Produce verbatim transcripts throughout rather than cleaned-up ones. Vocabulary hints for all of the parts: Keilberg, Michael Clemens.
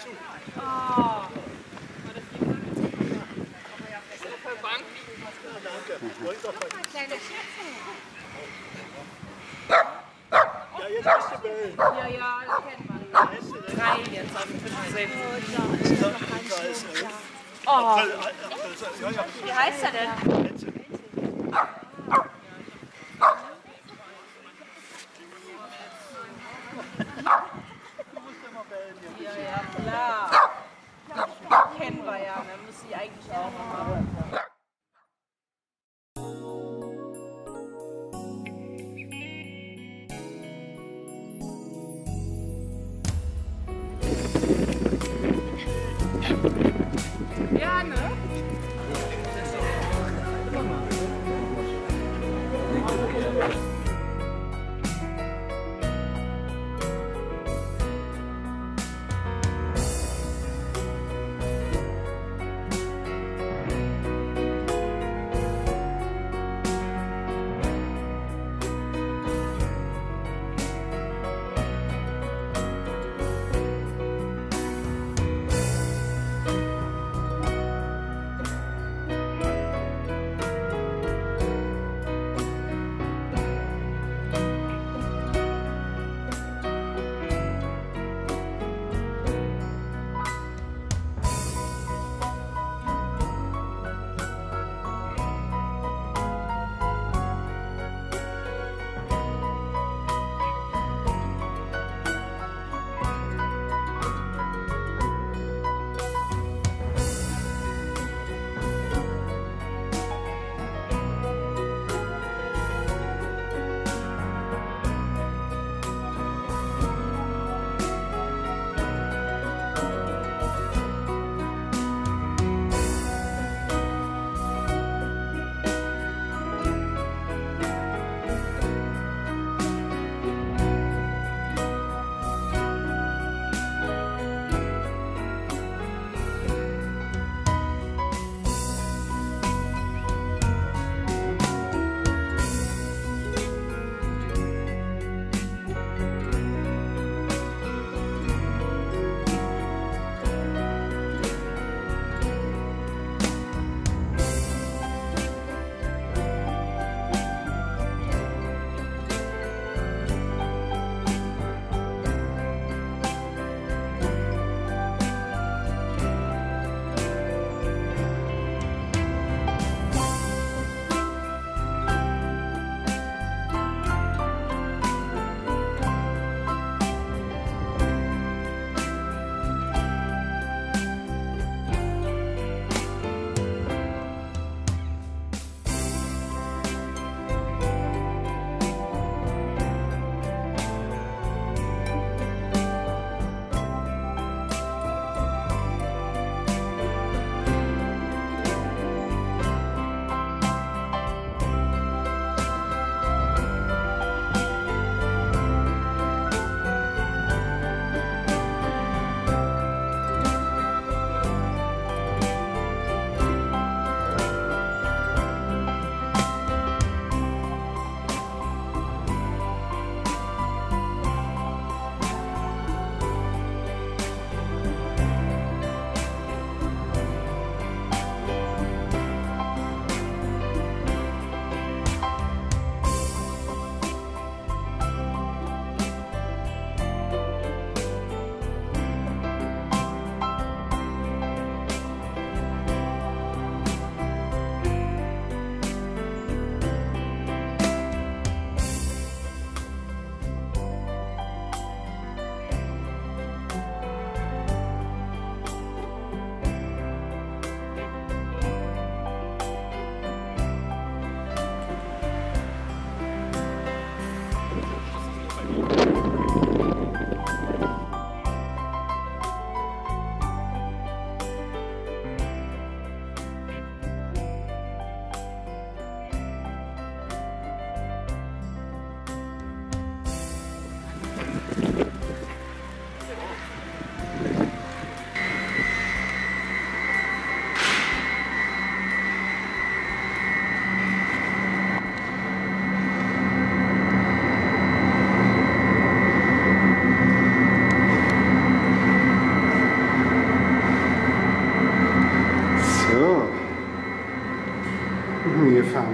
Ja, jetzt ist die Bälle. Ja, ja, das kennt man. Drei jetzt, also fünf, sechs. Oh. Wie heißt er denn? Ja, ne? Das ist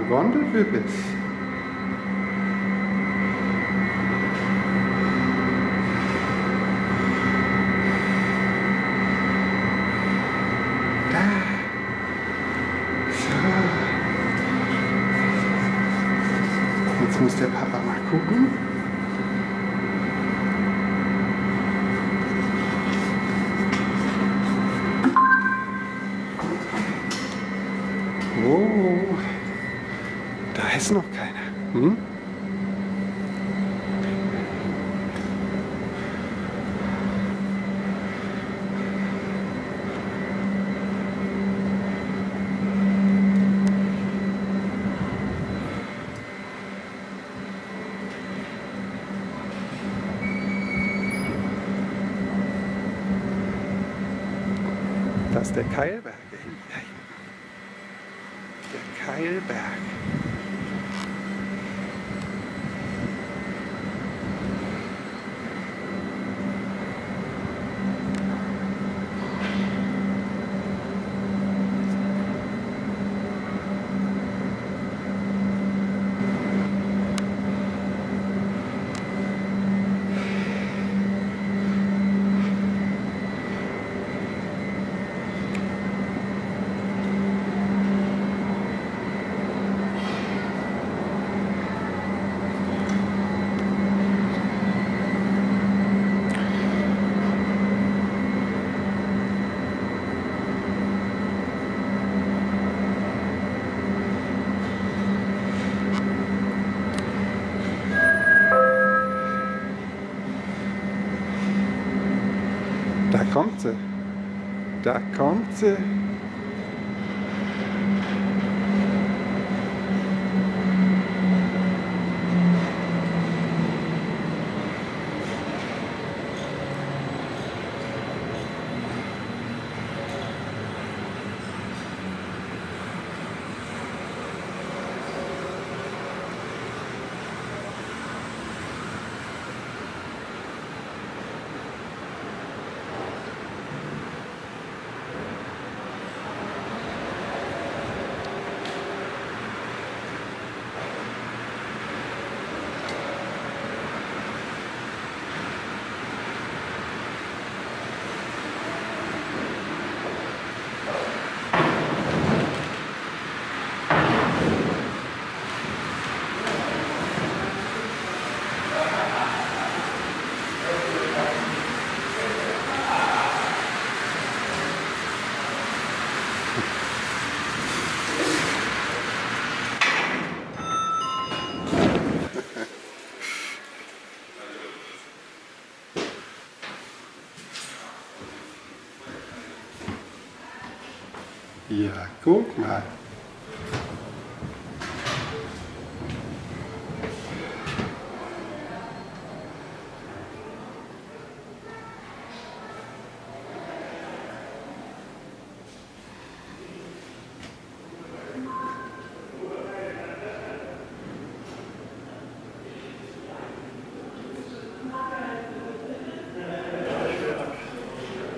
Gondelübitz. Jetzt muss der Papa mal gucken. Oh, da ist noch keiner. Hm? Das ist der Keilberg. Der Keilberg. Da kommt sie. Da kommt sie. Ja, guck mal.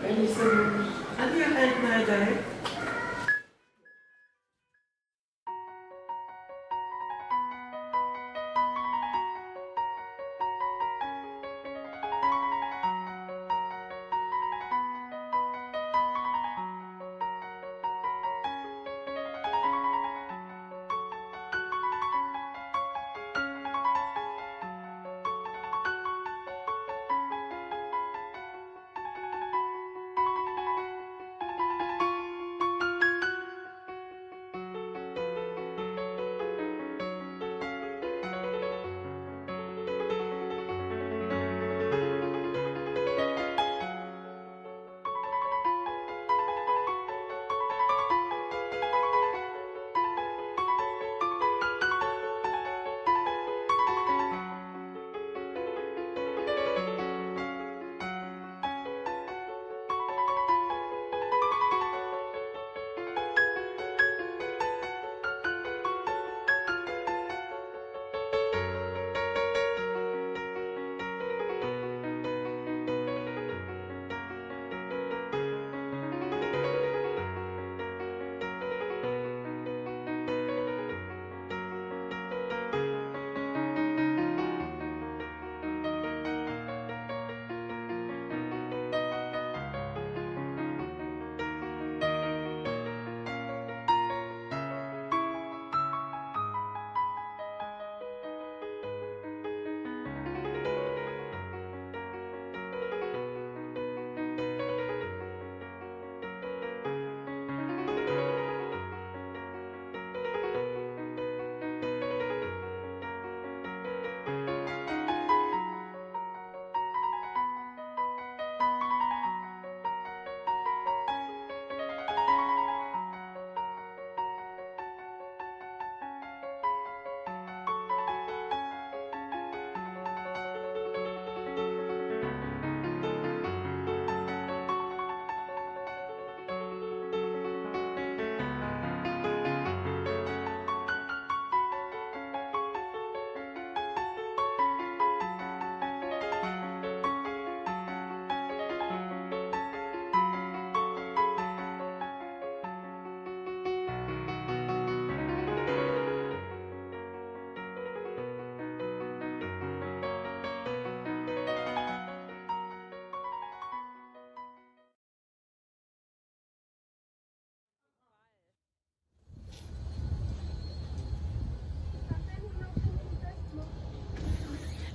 Wenn ich so angehalten hätte.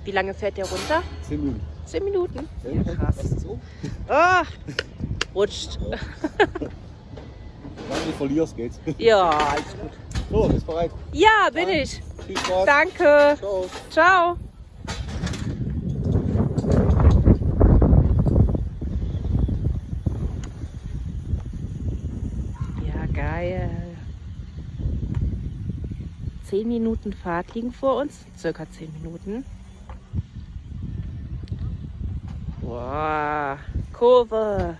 Wie lange fährt der runter? Zehn Minuten. Zehn Minuten? Ja, krass. Ah, rutscht. Ja. Wenn du verlierst, geht's. Ja, alles gut. So, bist bereit? Ja, bin Nein. ich. Viel Spaß. Danke. Ciao. Ciao. Ja, geil. Zehn Minuten Fahrt liegen vor uns. Circa zehn Minuten. Boah, Kurve.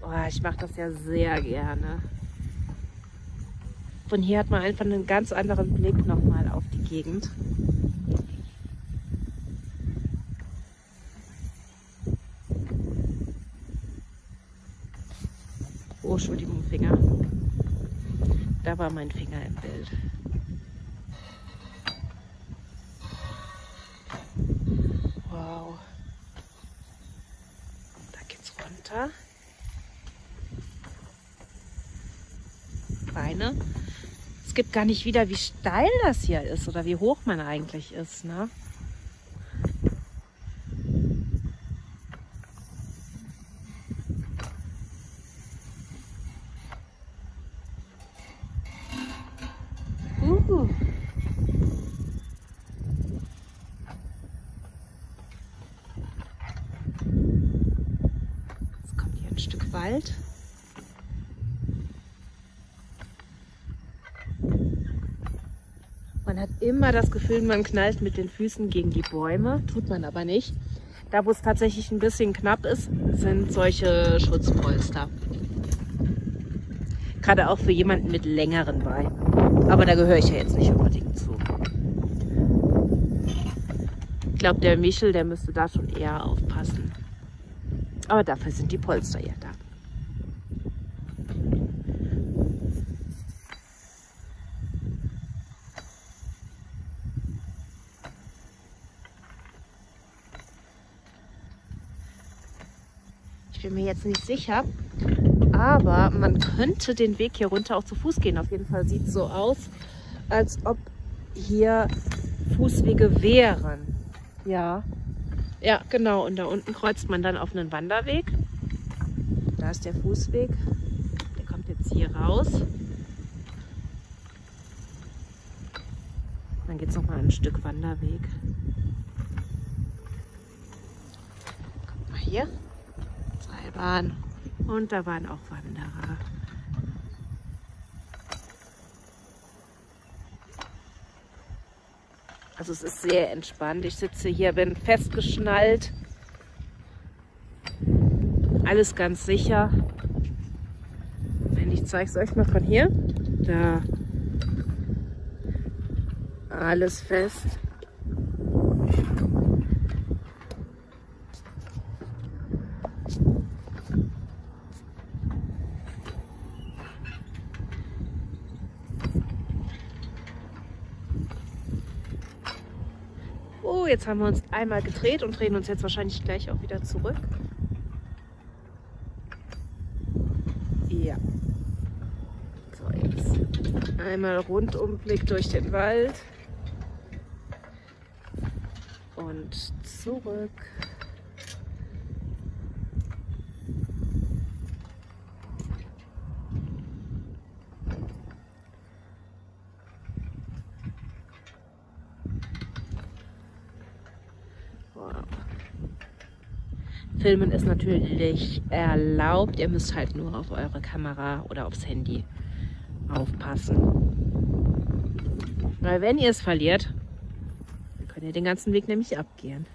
Boah, ich mache das ja sehr gerne. Von hier hat man einfach einen ganz anderen Blick nochmal auf die Gegend. Oh, Entschuldigung, Finger. Da war mein Finger im Bild. Wow. Da geht's runter. Beine. Es gibt gar nicht wieder, wie steil das hier ist oder wie hoch man eigentlich ist, ne? Uh. Jetzt kommt hier ein Stück Wald. Man hat immer das Gefühl, man knallt mit den Füßen gegen die Bäume, tut man aber nicht. Da, wo es tatsächlich ein bisschen knapp ist, sind solche Schutzpolster. Gerade auch für jemanden mit längeren Beinen. Aber da gehöre ich ja jetzt nicht unbedingt zu. Ich glaube, der Michel, der müsste da schon eher aufpassen. Aber dafür sind die Polster ja da. Ich bin mir jetzt nicht sicher, aber man könnte den Weg hier runter auch zu Fuß gehen. Auf jeden Fall sieht es so aus, als ob hier Fußwege wären. Ja, ja, genau. Und da unten kreuzt man dann auf einen Wanderweg. Da ist der Fußweg. Der kommt jetzt hier raus. Dann geht es nochmal ein Stück Wanderweg. Guck mal hier. Seilbahn. Und da waren auch Wanderer. Also es ist sehr entspannt. Ich sitze hier, bin festgeschnallt. Alles ganz sicher. Wenn ich zeige es euch mal von hier. Da. Alles fest. Oh, jetzt haben wir uns einmal gedreht und drehen uns jetzt wahrscheinlich gleich auch wieder zurück. Ja. So, jetzt einmal Rundumblick durch den Wald. Und zurück. Filmen ist natürlich erlaubt, ihr müsst halt nur auf eure Kamera oder aufs Handy aufpassen. Weil wenn ihr es verliert, könnt ihr den ganzen Weg nämlich abgehen.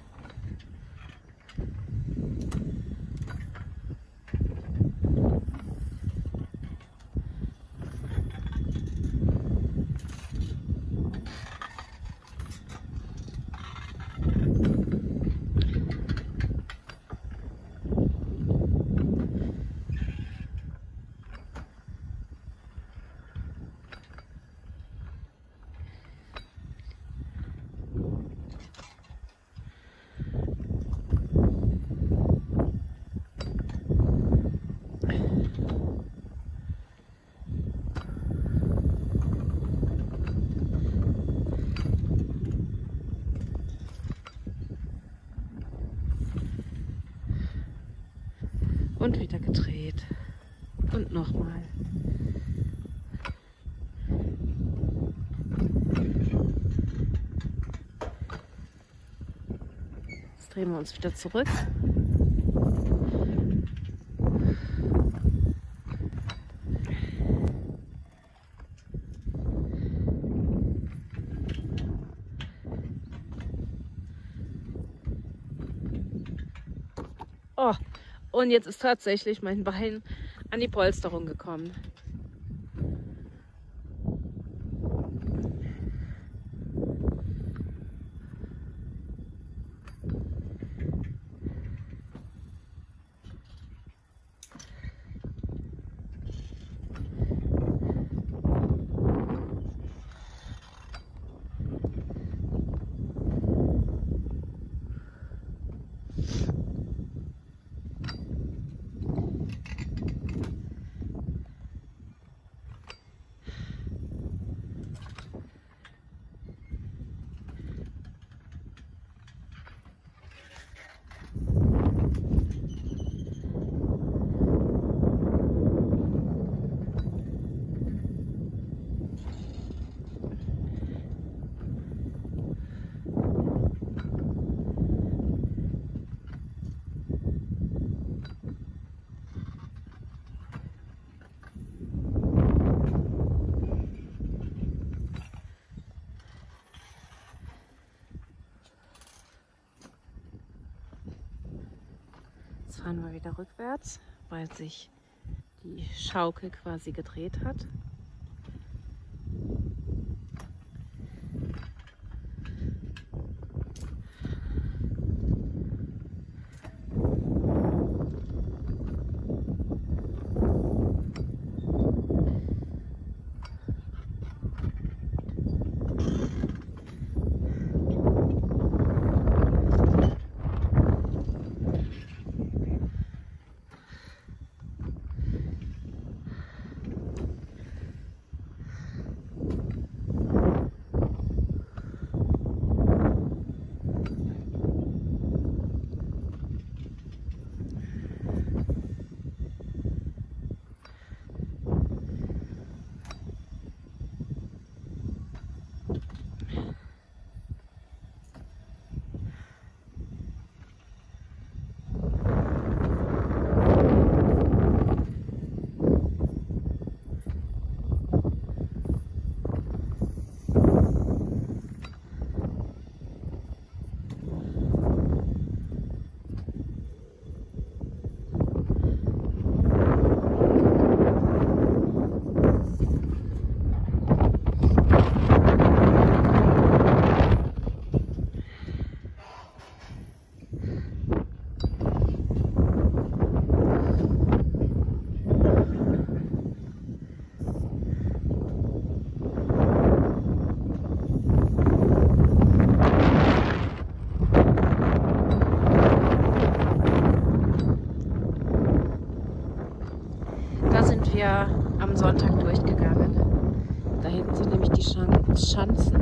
und wieder gedreht und nochmal. Jetzt drehen wir uns wieder zurück. Oh, und jetzt ist tatsächlich mein Bein an die Polsterung gekommen. Fahren wir wieder rückwärts, weil sich die Schaukel quasi gedreht hat. Am Sonntag durchgegangen. Da hinten sind nämlich die Schan- Schanzen.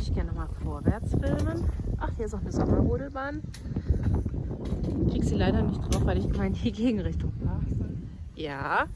Ich gerne nochmal vorwärts filmen. Ach, hier ist auch eine Sommerrodelbahn. Ich krieg sie leider nicht drauf, weil ich gemeint die Gegenrichtung war. Ja.